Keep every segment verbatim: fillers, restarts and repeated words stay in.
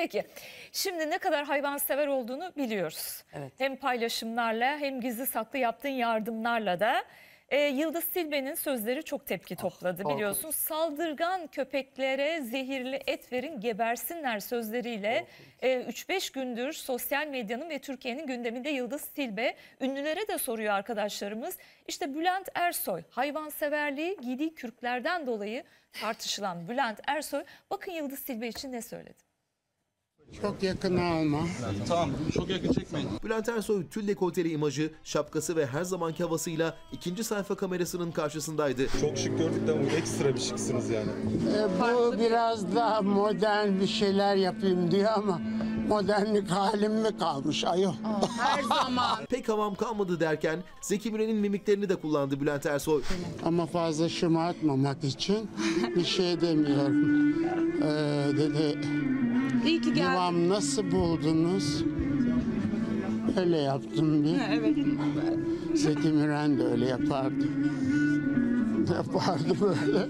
Peki, şimdi ne kadar hayvansever olduğunu biliyoruz. Evet. Hem paylaşımlarla hem gizli saklı yaptığın yardımlarla da. Ee, Yıldız Tilbe'nin sözleri çok tepki topladı, oh, biliyorsun. Saldırgan köpeklere zehirli et verin gebersinler sözleriyle e, üç beş gündür sosyal medyanın ve Türkiye'nin gündeminde Yıldız Tilbe. Ünlülere de soruyor arkadaşlarımız. İşte Bülent Ersoy, hayvanseverliği giydiği kürklerden dolayı tartışılan Bülent Ersoy, bakın Yıldız Tilbe için ne söyledi. Çok yakın alma. Tamam, çok yakın çekmeyin. Bülent Ersoy tül dekolteli imajı, şapkası ve her zamanki havasıyla ikinci sayfa kamerasının karşısındaydı. Çok şık gördük de bu ekstra bir şıksınız yani. Ee, bu biraz daha modern bir şeyler yapayım diyor ama modernlik halim mi kalmış ayol? Her zaman. Pek havam kalmadı derken Zeki Müren'in mimiklerini de kullandı Bülent Ersoy. Ama fazla şımartmamak için bir şey demiyorum. Ee, dedi. İyi ki geldin. Yuvam nasıl buldunuz? Öyle yaptım bir. Evet. Zeki Müren de öyle yapardı. Yapardı böyle.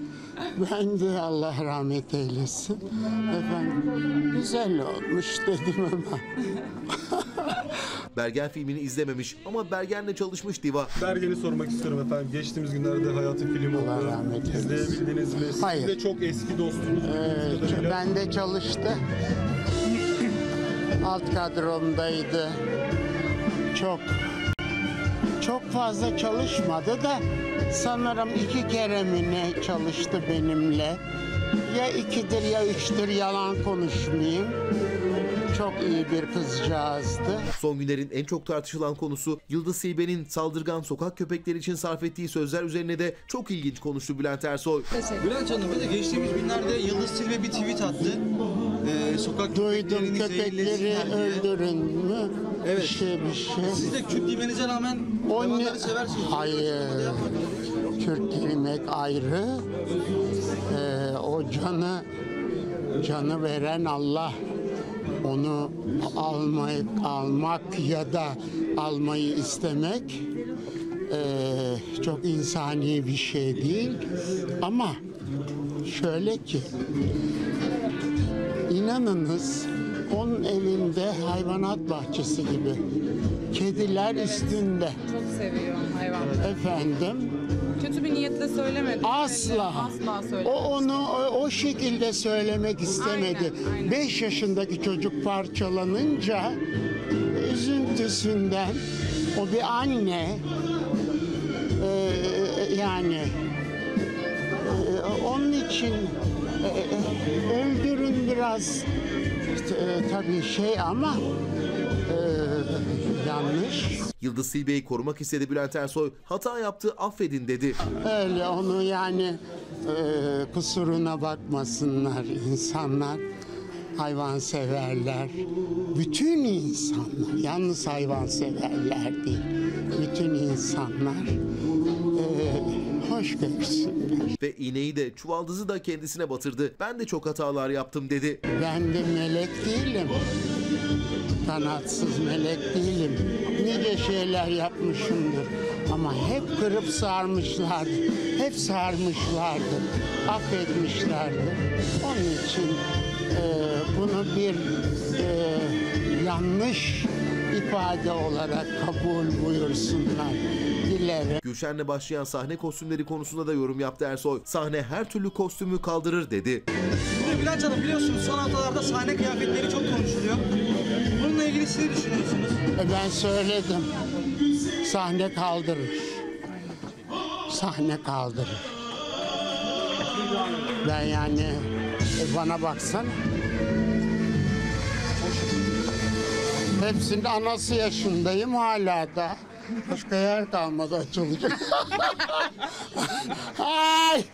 Ben de Allah rahmet eylesin. Efendim, güzel olmuş dedim ama. Bergen filmini izlememiş ama Bergen'le çalışmış diva. Bergen'i sormak istiyorum efendim. Geçtiğimiz günlerde hayatın filmi oldu. Allah rahmet eylesin. İzleyebildiniz mi? Hayır. Siz de çok eski dostunuz. Ee, ben de çalıştı. Alt kadromdaydı. Çok çok fazla çalışmadı da sanırım iki kere mi ne çalıştı benimle. Ya ikidir ya üçtür, yalan konuşmayayım. Çok iyi bir kızcağızdı. Son günlerin en çok tartışılan konusu Yıldız Tilbe'nin saldırgan sokak köpekleri için sarf ettiği sözler üzerine de çok ilginç konuştu Bülent Ersoy. Bülent Hanım, bir de geçtiğimiz günlerde Yıldız Tilbe bir tweet attı. Ee, sokak Duydum köpekleri öldürün mü? Evet. Bir şey bir şey. Siz de Kürt giymenize rağmen hayvanları ne... seversiniz. Hayır. Kürt giymek ayrı. Ee, o canı canı veren Allah. Onu almayı, almak ya da almayı istemek e, çok insani bir şey değil. Ama şöyle ki, inanınız onun evinde hayvanat bahçesi gibi. Kediler üstünde. Çok seviyorum hayvanları. Efendim? Kötü bir niyetle söylemedi. Asla. Asla söylemedi. O onu o, o şekilde söylemek istemedi. beş yaşındaki çocuk parçalanınca üzüntüsünden o bir anne e, yani e, onun için e, öldürün biraz e, tabii şey ama e, yanlış. Yıldız Tilbe'yi korumak istedi Bülent Ersoy. Hata yaptı, affedin dedi. Öyle onu yani e, kusuruna bakmasınlar insanlar. Hayvanseverler. Bütün insanlar. Yalnız hayvanseverler değil. Bütün insanlar. E, Hoş görsünler. Ve iğneyi de çuvaldızı da kendisine batırdı. Ben de çok hatalar yaptım dedi. Ben de melek değilim. Kanatsız melek değilim. Nice şeyler yapmışımdır. Ama hep kırıp sarmışlardı. Hep sarmışlardı. Affetmişlerdi. Onun için e, bunu bir e, yanlış ifade olarak kabul buyursunlar. Dilerim. Gülşen'le başlayan sahne kostümleri konusunda da yorum yaptı Ersoy. Sahne her türlü kostümü kaldırır dedi. Şimdi Bülent Hanım, biliyorsunuz son haftalarda sahne kıyafetleri çok konuşuluyor. Bununla ilgili siz ne düşünüyorsunuz? E ben söyledim. Sahne kaldırır. Sahne kaldırır. Ben yani e bana baksan. Hepsinin anası yaşındayım hala da. Başka yer kalmadı açılacak. Ay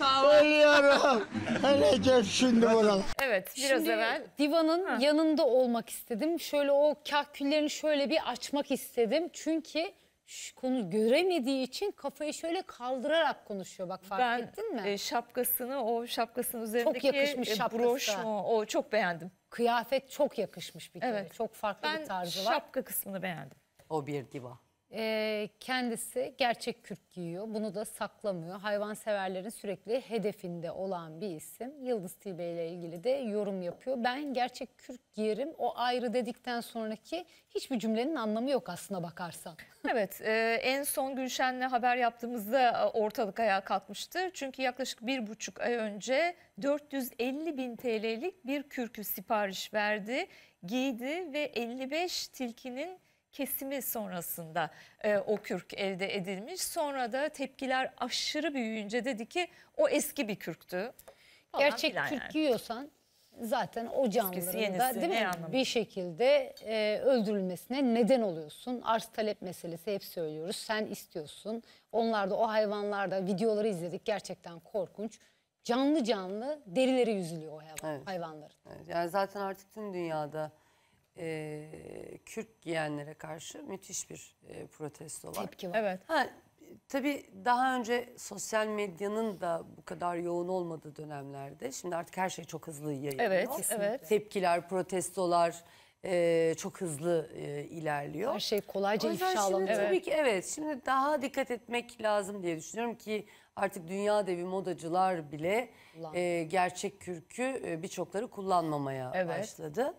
ölüyorum. Öleceğim şimdi buralar. Evet, biraz şimdi evvel. Divanın ha. yanında olmak istedim. Şöyle o kahküllerini şöyle bir açmak istedim. Çünkü şu konu göremediği için kafayı şöyle kaldırarak konuşuyor. Bak fark ben, ettin mi? Ben şapkasını o şapkasının üzerindeki çok yakışmış şapkası. Broş mu? O çok beğendim. Kıyafet çok yakışmış bir kere. Evet. Çok farklı ben bir tarzı var. Ben şapka kısmını beğendim. O bir diva. e, kendisi gerçek kürk giyiyor. Bunu da saklamıyor. Hayvanseverlerin sürekli hedefinde olan bir isim. Yıldız Tilbe ile ilgili de yorum yapıyor. Ben gerçek kürk giyerim, o ayrı dedikten sonraki hiçbir cümlenin anlamı yok aslına bakarsan. Evet, e, en son Gülşen'le haber yaptığımızda ortalık ayağa kalkmıştı. Çünkü yaklaşık bir buçuk ay önce dört yüz elli bin TL'lik bir kürkü sipariş verdi, giydi ve elli beş tilkinin kesimi sonrasında e, o kürk elde edilmiş. Sonra da tepkiler aşırı büyüyünce dedi ki o eski bir kürktü. Falan gerçek kürk yani. Giyiyorsan zaten o canlılarında değil mi bir şekilde e, öldürülmesine neden oluyorsun. Arz talep meselesi hep söylüyoruz. Sen istiyorsun. Onlar da o hayvanlarda videoları izledik, gerçekten korkunç. Canlı canlı derileri yüzülüyor o hayvan, evet. hayvanların. Evet. Yani zaten artık tüm dünyada e, kürk giyenlere karşı müthiş bir e, protesto var. Tepki var. Evet. Ha, tabii daha önce sosyal medyanın da bu kadar yoğun olmadığı dönemlerde, şimdi artık her şey çok hızlı yayılıyor. Evet, evet. Tepkiler, protestolar e, çok hızlı e, ilerliyor. Her şey kolayca ifşalanıyor. Evet. Tabii ki evet, şimdi daha dikkat etmek lazım diye düşünüyorum ki artık dünya devi modacılar bile e, gerçek kürkü e, birçokları kullanmamaya evet. başladı.